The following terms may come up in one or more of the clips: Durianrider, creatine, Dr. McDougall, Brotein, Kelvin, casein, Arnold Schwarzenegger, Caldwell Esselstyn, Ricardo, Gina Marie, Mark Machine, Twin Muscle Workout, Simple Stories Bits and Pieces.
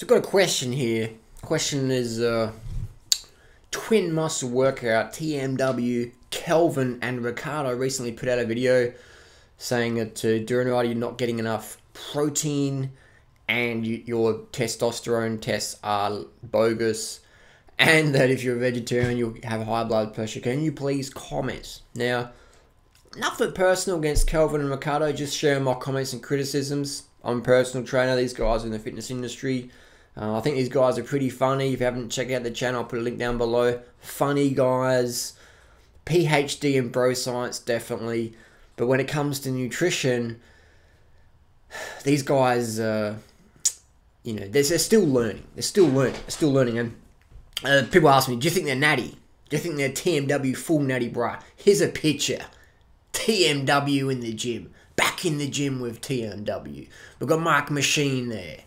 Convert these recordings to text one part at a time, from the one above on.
So I've got a question here. Question is Twin Muscle Workout, TMW, Kelvin and Ricardo recently put out a video saying that to Durianrider, you're not getting enough protein and your testosterone tests are bogus, and that if you're a vegetarian, you'll have high blood pressure. Can you please comment? Now, nothing personal against Kelvin and Ricardo, just sharing my comments and criticisms. I'm a personal trainer. These guys are in the fitness industry. I think these guys are pretty funny. If you haven't checked out the channel, I'll put a link down below. Funny guys, PhD in bro science, definitely. But when it comes to nutrition, these guys, you know, they're still learning. And people ask me, do you think they're natty? Do you think they're TMW full natty bra? Here's a picture. TMW in the gym. Back in the gym with TMW. We've got Mark Machine there.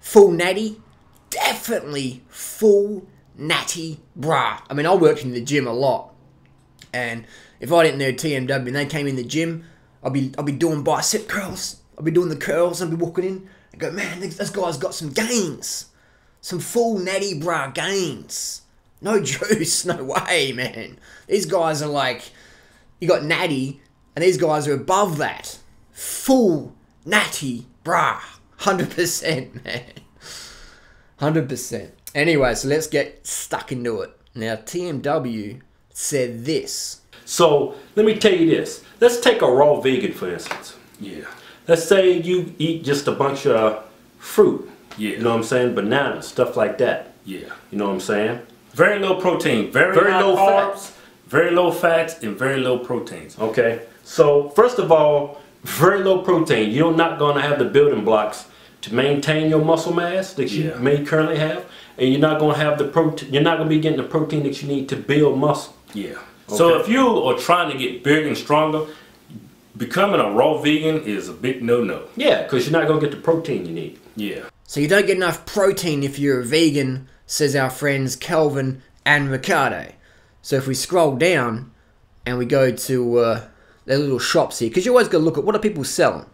Full natty? Definitely full natty bra. I mean, I worked in the gym a lot. And if I didn't know TMW and they came in the gym, I'd be doing bicep curls. I'd be doing the curls. I'd be walking in. I'd go, man, this guy's got some gains. Some full natty bra gains. No juice. No way, man. These guys are like, you got natty, and these guys are above that. Full natty bra. 100%, man. 100%. Anyway, so let's get stuck into it. Now, TMW said this. So, let me tell you this. Let's take a raw vegan, for instance. Yeah. Let's say you eat just a bunch of fruit. Yeah. You know what I'm saying? Bananas, stuff like that. Yeah. You know what I'm saying? Very low protein, very low carbs, very low fats, and very low proteins. Okay. So, first of all, very low protein. You're not going to have the building blocks to maintain your muscle mass that you may currently have, and you're not going to have the protein. You're not going to be getting the protein that you need to build muscle. Yeah. Okay. So if you are trying to get bigger and stronger, becoming a raw vegan is a big no-no. Yeah, because you're not going to get the protein you need. Yeah. So you don't get enough protein if you're a vegan, says our friends Kelvin and Ricardo. So if we scroll down and we go to their little shops here, because you always got to look at what are people selling.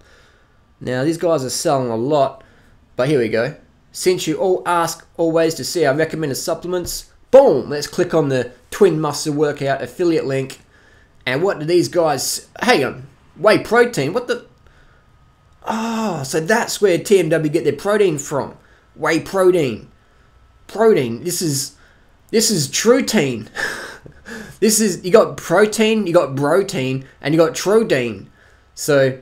Now these guys are selling a lot, but here we go. Since you all ask always to see our recommended supplements, boom, let's click on the Twin Muscle Workout affiliate link. And what do these guys, hang on, whey protein, what the, oh, so that's where TMW get their protein from. Whey protein. This is trutine. This is, you got protein, you got brotein, and you got trudine. So,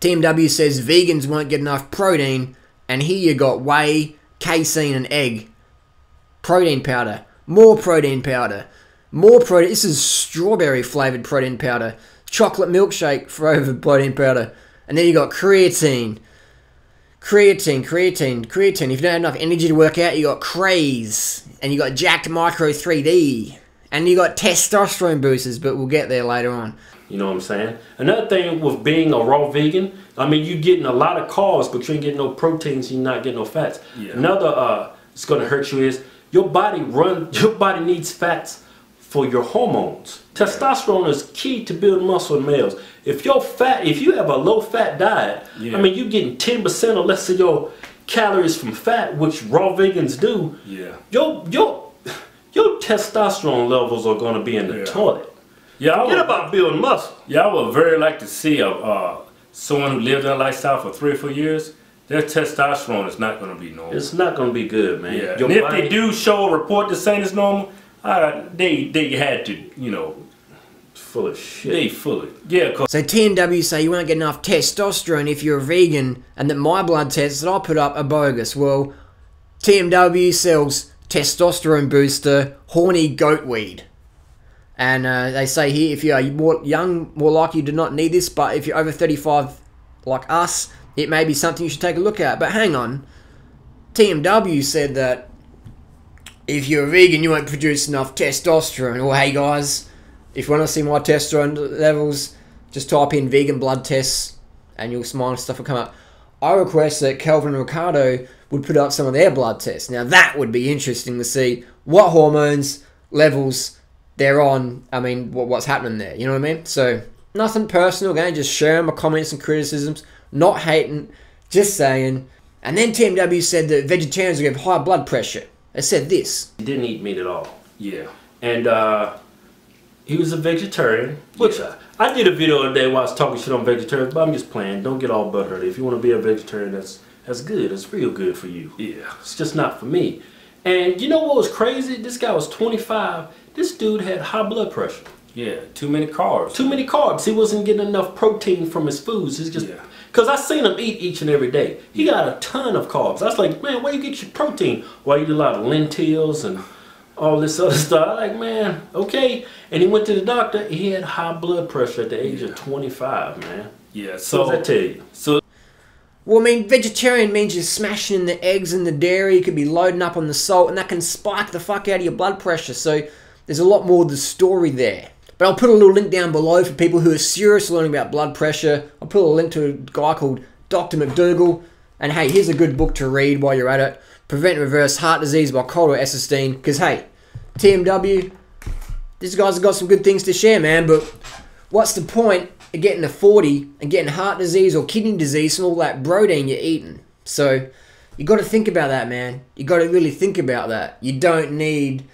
TMW says vegans won't get enough protein, and here you got whey, casein, and egg. Protein powder. More protein powder. More protein. This is strawberry flavored protein powder. Chocolate milkshake flavored protein powder. And then you got creatine. Creatine. If you don't have enough energy to work out, you got craze. And you got jacked micro 3D. And you got testosterone boosters, but we'll get there later on. You know what I'm saying? Another thing with being a raw vegan, I mean, you're getting a lot of carbs, but you ain't getting no proteins, you're not getting no fats. Yeah. Another it's gonna hurt you is your body needs fats for your hormones. Testosterone is key to build muscle in males. If you have a low fat diet, I mean, you're getting 10% or less of your calories from fat, which raw vegans do. Yeah. Your testosterone levels are gonna be in the toilet. Yeah, forget about building muscle. Yeah, I would very like to see someone who lived that lifestyle for 3 or 4 years. Their testosterone is not going to be normal. It's not going to be good, man. Yeah. And if they do show a report that's saying it's normal, they had to, you know, full of shit. They full of yeah. So TMW say you won't get enough testosterone if you're a vegan, and that my blood tests that I put up are bogus. Well, TMW sells testosterone booster, horny goat weed. And they say here, if you are more young, more likely you do not need this, but if you're over 35 like us, it may be something you should take a look at. But hang on, TMW said that if you're a vegan, you won't produce enough testosterone. Well, hey guys, if you want to see my testosterone levels, just type in vegan blood tests and you'll smile and stuff will come up. I request that Kelvin and Ricardo would put up some of their blood tests. Now that would be interesting to see what hormones, levels, they're on, I mean, what's happening there, you know what I mean? So, nothing personal, again, just sharing my comments and criticisms, not hating, just saying, And then TMW said that vegetarians will have high blood pressure. They said this. He didn't eat meat at all. Yeah. And he was a vegetarian, which I did a video today while I was talking shit on vegetarians, but I'm just playing. Don't get all butthurt. If you want to be a vegetarian, that's good. It's real good for you. Yeah. It's just not for me. And you know what was crazy? This guy was 25. This dude had high blood pressure. Yeah, too many carbs. Too many carbs. He wasn't getting enough protein from his foods. It's just because I seen him eat each and every day. He got a ton of carbs. I was like, man, where you get your protein? Well, I eat a lot of lentils and all this other stuff. I like, man, okay. And he went to the doctor. He had high blood pressure at the age of 25, man. Yeah. So what does that tell you? So, well, I mean, vegetarian means you're smashing in the eggs and the dairy. You could be loading up on the salt, and that can spike the fuck out of your blood pressure. So there's a lot more of the story there. But I'll put a little link down below for people who are serious learning about blood pressure. I'll put a link to a guy called Dr. McDougall. And hey, here's a good book to read while you're at it. Prevent and Reverse Heart Disease by Caldwell Esselstyn. Because hey, TMW, these guys have got some good things to share, man. But what's the point of getting to 40 and getting heart disease or kidney disease from all that protein you're eating? So you got to think about that, man. You got to really think about that. You don't need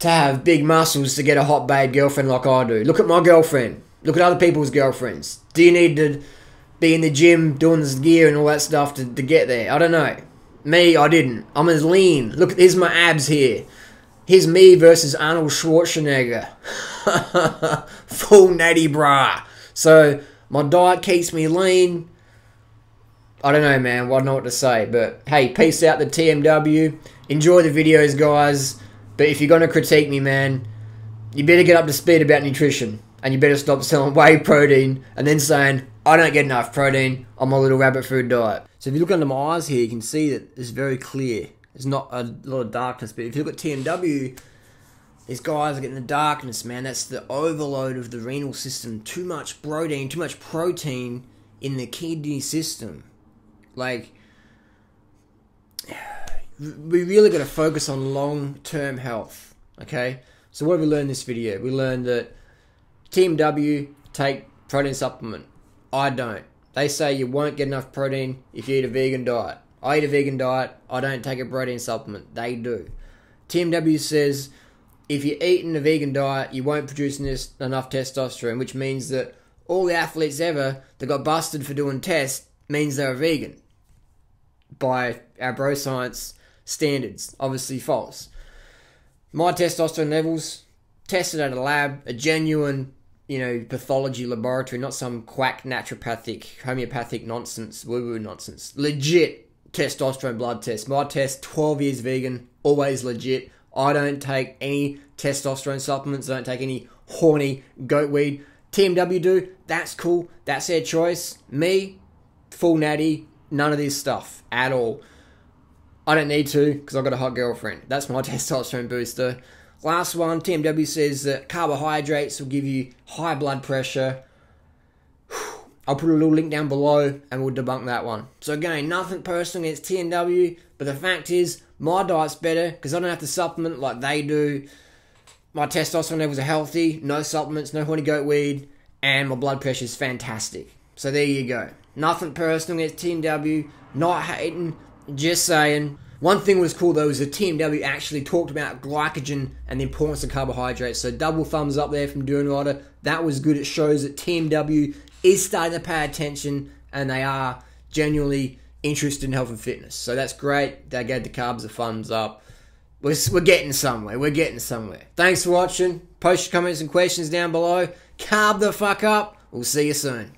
to have big muscles to get a hot babe girlfriend like I do. Look at my girlfriend. Look at other people's girlfriends. Do you need to be in the gym doing this gear and all that stuff to get there? I don't know. Me, I didn't. I'm as lean. Look, here's my abs here. Here's me versus Arnold Schwarzenegger. Full natty bra. So my diet keeps me lean. I don't know, man. I don't know what to say. But hey, peace out the TMW. Enjoy the videos, guys. But if you're going to critique me, man, you better get up to speed about nutrition. And you better stop selling whey protein and then saying, I don't get enough protein on my little rabbit food diet. So if you look under my eyes here, you can see that it's very clear. There's not a lot of darkness. But if you look at TMW, these guys are getting the darkness, man. That's the overload of the renal system. Too much protein in the kidney system. Like, we really got to focus on long-term health, okay? So what did we learn in this video? We learned that TMW take protein supplement. I don't. They say you won't get enough protein if you eat a vegan diet. I eat a vegan diet. I don't take a protein supplement. They do. TMW says if you're eating a vegan diet, you won't produce enough testosterone, which means that all the athletes ever that got busted for doing tests means they were vegan by our bro science standards. Obviously false. My testosterone levels tested at a lab, a genuine, you know, pathology laboratory, not some quack naturopathic homeopathic nonsense, woo-woo nonsense. Legit testosterone blood test. My test, 12 years vegan, always legit. I don't take any testosterone supplements. I don't take any horny goat weed. TMW do. That's cool. That's their choice. Me, full natty, none of this stuff at all. I don't need to because I've got a hot girlfriend. That's my testosterone booster. Last one, TMW says that carbohydrates will give you high blood pressure. I'll put a little link down below and we'll debunk that one. So again, nothing personal against TMW, but the fact is my diet's better because I don't have to supplement like they do. My testosterone levels are healthy, no supplements, no horny goat weed, and my blood pressure is fantastic. So there you go. Nothing personal against TMW, not hating. Just saying. One thing was cool though was the TMW actually talked about glycogen and the importance of carbohydrates. So double thumbs up there from Durianrider. That was good. It shows that TMW is starting to pay attention and they are genuinely interested in health and fitness. So that's great. They gave the carbs a thumbs up. We're getting somewhere. We're getting somewhere. Thanks for watching. Post your comments and questions down below. Carb the fuck up. We'll see you soon.